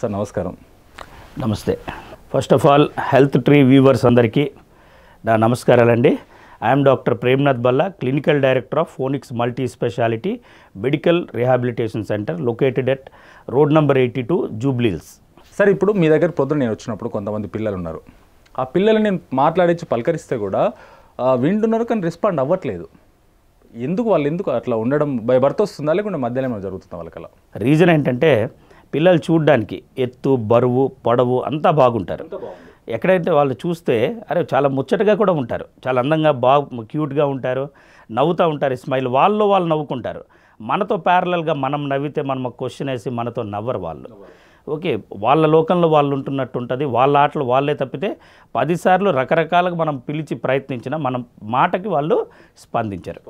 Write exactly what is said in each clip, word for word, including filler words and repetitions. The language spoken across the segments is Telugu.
సార్ నమస్కారం. నమస్తే. First of all health tree viewers అందరికీ నా నమస్కారాలండి. I'm doctor Premnath Balla, clinical director of Phoenix multi speciality medical rehabilitation centre located at road number eighty two Jubilee Hills. Sir, ఇప్పుడు మీ దగ్గర పొద్దున నేను వచ్చినప్పుడు కొంతమంది పిల్లలు ఉన్నారు. ఆ పిల్లలు నేను మాట్లాడించి పలకరిస్తే కూడా వింటున్నారు కానీ రెస్పాండ్ అవ్వట్లేదు. ఎందుకు వాళ్ళు ఎందుకు అట్లా ఉండడం? బై బర్త్ వస్తుందా లేకుండా మధ్యలో ఏమైనా జరుగుతుందా వాళ్ళకి? అలా రీజన్ ఏంటంటే పిల్లలు చూడడానికి ఎత్తు, బరువు, పొడవు అంతా బాగుంటారు. ఎక్కడైతే వాళ్ళు చూస్తే అరే చాలా ముచ్చటగా కూడా ఉంటారు, చాలా అందంగా బాగా క్యూట్గా ఉంటారు, నవ్వుతూ ఉంటారు, స్మైల్ వాళ్ళు వాళ్ళు నవ్వుకుంటారు. మనతో ప్యారలల్గా మనం నవ్వితే మనం క్వశ్చన్ వేసి మనతో నవ్వరు వాళ్ళు. ఓకే, వాళ్ళ లోకంలో వాళ్ళు ఉంటున్నట్టు ఉంటుంది, వాళ్ళ ఆటలు వాళ్ళే. తప్పితే పదిసార్లు రకరకాలుగా మనం పిలిచి ప్రయత్నించినా మనం మాటకి వాళ్ళు స్పందించరు.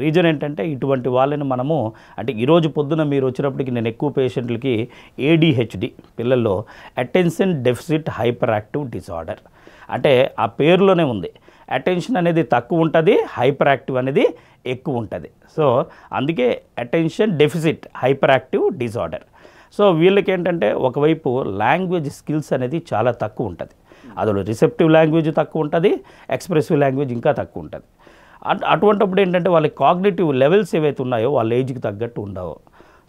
రీజన్ ఏంటంటే ఇటువంటి వాళ్ళని మనము అంటే ఈరోజు పొద్దున మీరు వచ్చినప్పటికి నేను ఎక్కువ పేషెంట్లకి ఏడిహెచ్డి పిల్లల్లో attention deficit hyper active disorder అంటే ఆ పేరులోనే ఉంది, అటెన్షన్ అనేది తక్కువ ఉంటుంది, హైపర్ యాక్టివ్ అనేది ఎక్కువ ఉంటుంది. సో అందుకే attention deficit hyper active disorder. So వీళ్ళకి ఏంటంటే ఒకవైపు లాంగ్వేజ్ స్కిల్స్ అనేది చాలా తక్కువ ఉంటుంది, అందులో రిసెప్టివ్ లాంగ్వేజ్ తక్కువ ఉంటుంది, ఎక్స్ప్రెసివ్ లాంగ్వేజ్ ఇంకా తక్కువ ఉంటుంది. అటు అటువంటిప్పుడు ఏంటంటే వాళ్ళ కాగ్నిటివ్ లెవెల్స్ ఏవైతే ఉన్నాయో వాళ్ళ ఏజ్కి తగ్గట్టు ఉండవు.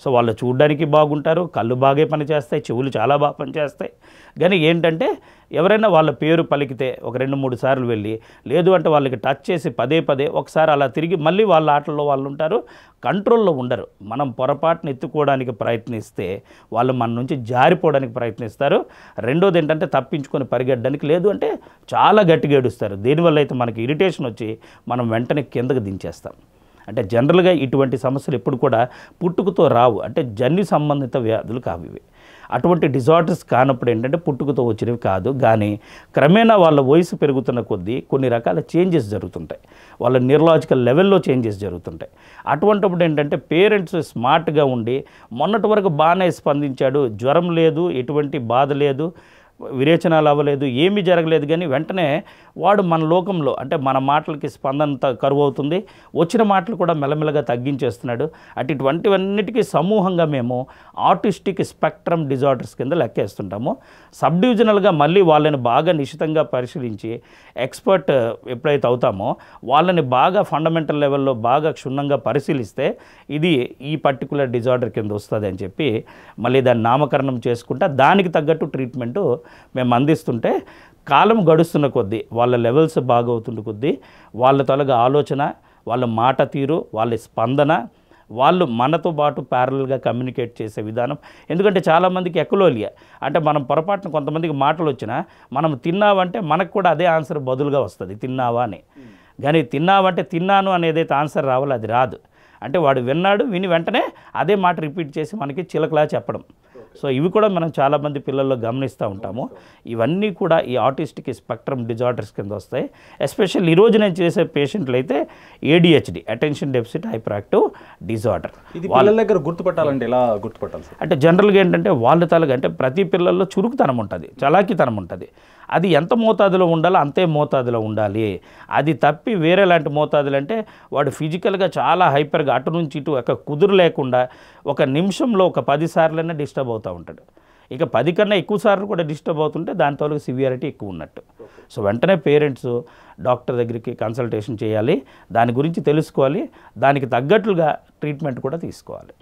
సో వాళ్ళు చూడడానికి బాగుంటారు, కళ్ళు బాగా పనిచేస్తాయి, చెవులు చాలా బాగా పనిచేస్తాయి. కానీ ఏంటంటే ఎవరైనా వాళ్ళ పేరు పలికితే ఒక రెండు మూడు సార్లు వెళ్ళి లేదు అంటే వాళ్ళకి టచ్ చేసి పదే పదే ఒకసారి అలా తిరిగి మళ్ళీ వాళ్ళ ఆటల్లో వాళ్ళు ఉంటారు, కంట్రోల్లో ఉండరు. మనం పొరపాటును ఎత్తుకోవడానికి ప్రయత్నిస్తే వాళ్ళు మన నుంచి జారిపోవడానికి ప్రయత్నిస్తారు. రెండోది ఏంటంటే తప్పించుకొని పరిగెట్టడానికి లేదు అంటే చాలా గట్టిగా ఏడుస్తారు. దీనివల్ల అయితే మనకి ఇరిటేషన్ వచ్చి మనం వెంటనే కిందకు దించేస్తాం. అంటే జనరల్గా ఇటువంటి సమస్యలు ఎప్పుడు కూడా పుట్టుకతో రావు, అంటే జన్యు సంబంధిత వ్యాధులు కావు ఇవి. అటువంటి డిజార్డర్స్ కానప్పుడు ఏంటంటే పుట్టుకతో వచ్చినవి కాదు, కానీ క్రమేణా వాళ్ళ వయసు పెరుగుతున్న కొద్దీ కొన్ని రకాల చేంజెస్ జరుగుతుంటాయి, వాళ్ళ న్యూరలాజికల్ లెవెల్లో చేంజెస్ జరుగుతుంటాయి. అటువంటిప్పుడు ఏంటంటే పేరెంట్స్ స్మార్ట్గా ఉండి మొన్నటి వరకు బాగానే స్పందించాడు, జ్వరం లేదు, ఎటువంటి బాధ లేదు, విరేచనాలు అవ్వలేదు, ఏమీ జరగలేదు, కానీ వెంటనే వాడు మన లోకంలో అంటే మన మాటలకి స్పందన కరువు అవుతుంది, వచ్చిన మాటలు కూడా మెల్లమెల్లగా తగ్గించేస్తున్నాడు. అటు ఇటువంటివన్నిటికీ సమూహంగా మేము ఆర్టిస్టిక్ స్పెక్ట్రమ్ డిజార్డర్స్ కింద లెక్కేస్తుంటాము. సబ్ డివిజనల్గా మళ్ళీ వాళ్ళని బాగా నిశితంగా పరిశీలించి ఎక్స్పర్ట్ ఎప్పుడైతే అవుతామో వాళ్ళని బాగా ఫండమెంటల్ లెవెల్లో బాగా క్షుణ్ణంగా పరిశీలిస్తే ఇది ఈ పర్టికులర్ డిజార్డర్ కింద వస్తుంది అని చెప్పి మళ్ళీ దాన్ని నామకరణం చేసుకుంటా దానికి తగ్గట్టు ట్రీట్మెంటు మేము అందిస్తుంటే కాలం గడుస్తున్న కొద్దీ వాళ్ళ లెవెల్స్ బాగవుతున్న కొద్దీ వాళ్ళ తలగా ఆలోచన, వాళ్ళ మాట తీరు, వాళ్ళ స్పందన, వాళ్ళు మనతో పాటు ప్యారలల్గా కమ్యూనికేట్ చేసే విధానం. ఎందుకంటే చాలామందికి ఎకలోలియా అంటే మనం పొరపాటున కొంతమందికి మాటలు వచ్చినా మనం తిన్నావంటే మనకు కూడా అదే ఆన్సర్ బదులుగా వస్తుంది, తిన్నావా అని. కానీ తిన్నావంటే తిన్నాను అనేదైతే ఆన్సర్ రావాలి, అది రాదు. అంటే వాడు విన్నాడు, విని వెంటనే అదే మాట రిపీట్ చేసి మనకి చిలకలా చెప్పడం. సో ఇవి కూడా మనం చాలామంది పిల్లల్లో గమనిస్తూ ఉంటాము. ఇవన్నీ కూడా ఈ ఆర్టిస్టిక్ స్పెక్ట్రమ్ డిజార్డర్స్ కింద వస్తాయి. ఎస్పెషల్ ఈరోజు నేను చేసే పేషెంట్లు అయితే ADHD attention deficit hyper active disorder. ఇది వాళ్ళ దగ్గర గుర్తుపట్టాలంటే ఎలా గుర్తుపట్టాలి? అంటే జనరల్గా ఏంటంటే వాళ్ళ తలగా అంటే ప్రతి పిల్లల్లో చురుకుతనం ఉంటుంది, చలాకితనం ఉంటుంది. అది ఎంత మోతాదులో ఉండాలో అంతే మోతాదులో ఉండాలి. అది తప్పి వేరే లాంటి మోతాదులు అంటే వాడు ఫిజికల్గా చాలా హైపర్గా అటు నుంచి ఇటు ఒక కుదురు లేకుండా ఒక నిమిషంలో ఒక పది సార్లైనా డిస్టర్బ్ అవుతూ ఉంటాడు. ఇక పది కన్నా ఎక్కువ సార్లు కూడా డిస్టర్బ్ అవుతుంటే దాంతో సివియారిటీ ఎక్కువ ఉన్నట్టు. సో వెంటనే పేరెంట్స్ డాక్టర్ దగ్గరికి కన్సల్టేషన్ చేయాలి, దాని గురించి తెలుసుకోవాలి, దానికి తగ్గట్లుగా ట్రీట్మెంట్ కూడా తీసుకోవాలి.